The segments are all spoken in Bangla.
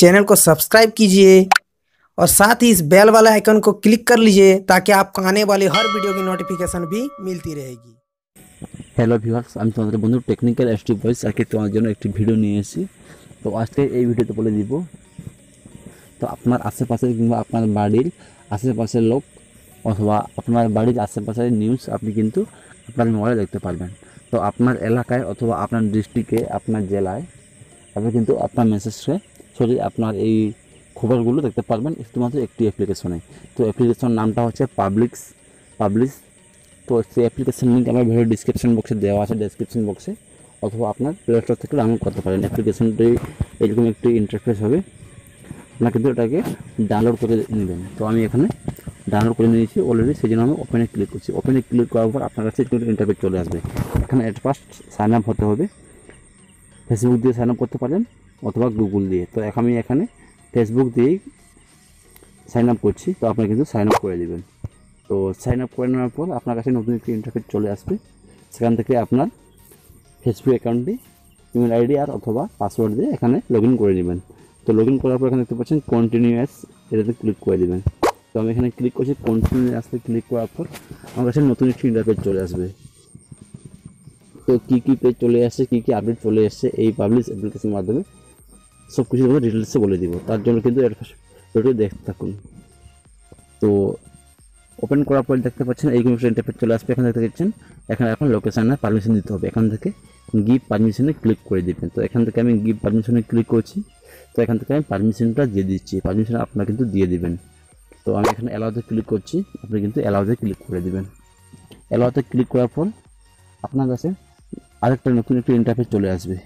चैनल को सब्सक्राइब कीजिए और साथ ही इस बेल वाला आइकन को क्लिक कर लीजिए ताकि आपको आने वाली हर वीडियो की नोटिफिकेशन भी मिलती रहेगी। हेलो ভিউয়ার্স, আমি তোমাদের বন্ধু টেকনিক্যাল st boys আজকে তোমাদের জন্য একটি ভিডিও নিয়ে এসেছি। তো আজকে এই ভিডিওতে বলে দিব, তো আপনার আশেপাশে কিংবা আপনার বাড়ির আশেপাশে লোক অথবা আপনার বাড়ির আশেপাশে নিউজ আপনি কিন্তু আপনার মোবাইলে দেখতে পারবেন। তো আপনার এলাকায় অথবা আপনার ডিস্ট্রিক্টে আপনার জেলায় আপনি কিন্তু আপনার মেসেজে সরি আপনার এই খবরগুলো দেখতে পারবেন শুধুমাত্র একটি অ্যাপ্লিকেশনে। তো অ্যাপ্লিকেশন নামটা হচ্ছে পাবলিক। তো সেই অ্যাপ্লিকেশন লিঙ্ক আমার ভিডিও ডিসক্রিপশন বক্সে দেওয়া আছে, ডিসক্রিপশন বক্সে অথবা আপনার প্লে স্টোর থেকে ডাউনলোড করতে পারেন। অ্যাপ্লিকেশনটি এরকম একটি ইন্টারফেস হবে, আপনার কিন্তু এটাকে ডাউনলোড করে নেবেন। তো আমি এখানে ডাউনলোড করে নিয়েছি অলরেডি, সেই জন্য আমি ওপেনে ক্লিক করছি। ওপেনে ক্লিক করার পর আপনার কাছে একটু ইন্টারফেস চলে আসবে। এখানে অ্যাট ফার্স্ট সাইন আপ হতে হবে, ফেসবুক দিয়ে সাইন আপ করতে পারেন অথবা গুগল দিয়ে। তো আমি এখানে ফেসবুক দিয়েই সাইন আপ করছি। তো আপনারা কিন্তু সাইন আপ করে দেবেন। তো সাইন আপ করে নেওয়ার পর আপনার কাছে নতুন একটি ইন্টারফেস চলে আসবে, সেখান থেকে আপনার ফেসবুক অ্যাকাউন্টে ইমেল আইডি আর অথবা পাসওয়ার্ড দিয়ে এখানে লগ ইন করে নেবেন। তো লগ ইন করার পর এখানে দেখতে পাচ্ছেন কন্টিনিউয়াস, এটাতে ক্লিক করে দেবেন। তো আমি এখানে ক্লিক করছি, কন্টিনিউয়াসে ক্লিক করার পর আমার কাছে নতুন একটি ইন্টারফেস চলে আসবে। তো কী পেজ চলে আসছে, কী আপডেট চলে আসছে এই পাবলিশ অ্যাপ্লিকেশনের মাধ্যমে সব কিছু আমরা ডিটেলসে বলে দিব। তার জন্য কিন্তু এটা দেখতে থাকুন। তো ওপেন করার পর দেখতে পাচ্ছেন এই কমিউনিটি ইন্টারফেস চলে আসবে। এখানে দেখতে পাচ্ছেন এখানে এখন লোকেশানে পারমিশন দিতে হবে, এখান থেকে গিভ পারমিশনে ক্লিক করে দেবেন। তো এখান থেকে আমি গিভ পারমিশনে ক্লিক করছি। তো এখান থেকে আমি পারমিশনটা দিয়ে দিচ্ছি, পারমিশন আপনারা কিন্তু দিয়ে দেবেন। তো আমি এখানে অ্যালাউতে ক্লিক করছি, আপনি কিন্তু অ্যালাউতে ক্লিক করে দেবেন। অ্যালাউতে ক্লিক করার পর আপনার কাছে আরেকটা নতুন একটি ইন্টারফেস চলে আসবে।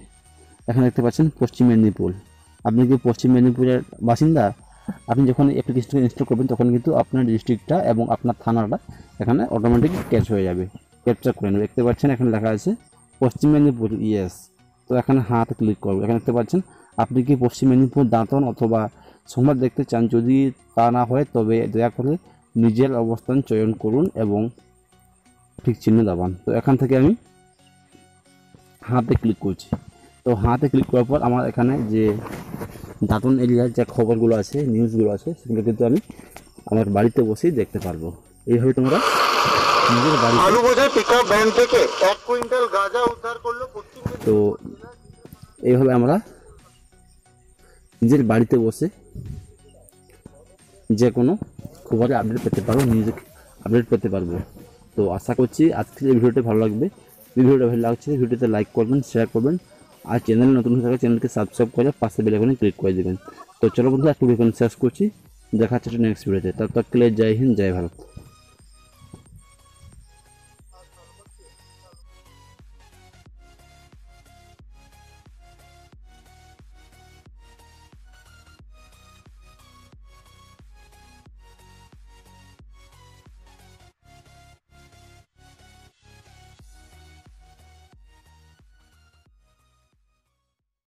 এখানে দেখতে পাচ্ছেন পশ্চিম মেদিনীপুর, আপনি কি পশ্চিম মেদিনীপুরের বাসিন্দা? আপনি যখন অ্যাপ্লিকেশনটা ইনস্টল করবেন তখন কিন্তু আপনার ডিস্ট্রিক্টটা এবং আপনার থানাটা এখানে অটোমেটিক ক্যাচ হয়ে যাবে, ক্যাপচার করে নেবে। দেখতে পাচ্ছেন এখানে লেখা আছে পশ্চিম মেদিনীপুর ইয়েস। তো এখানে হাতে ক্লিক করবো। এখানে দেখতে পাচ্ছেন আপনি কি পশ্চিম মেদিনীপুর দাঁতন অথবা সংবাদ দেখতে চান? যদি তা না হয় তবে দয়া করে নিজের অবস্থান চয়ন করুন এবং ঠিক চিহ্ন দাবান। তো এখান থেকে আমি হাতে ক্লিক করছি। তো হাতে ক্লিক করার পর আমার এখানে যে দাঁতন এরিয়ার যে খবরগুলো আছে, নিউজগুলো আছে, সেগুলো কিন্তু আমি আমার বাড়িতে বসেই দেখতে পারবো। এইভাবে তোমরা নিজের বাড়িতে। তো এইভাবে আমরা নিজের বাড়িতে বসে যে কোনো খবরে আপডেট পেতে পারবো, নিউজ আপডেট পেতে পারবো। তো আশা করছি আজকের এই ভিডিওটা ভালো লাগবে। ভিডিওটা ভালো লাগছে ভিডিওতে লাইক করবেন, শেয়ার করবেন আর চ্যানেল নতুন হয়ে থাকলে চ্যানেলকে সাবস্ক্রাইব করে পাশে বেল আইকনে ক্লিক করে দেবেন। তো চলো বন্ধুরা, আজকে ভিডিও শেষ করছি, দেখা হচ্ছে নেক্সট ভিডিওতে। ততক্ষণ জয় হিন্দ, জয় ভারত।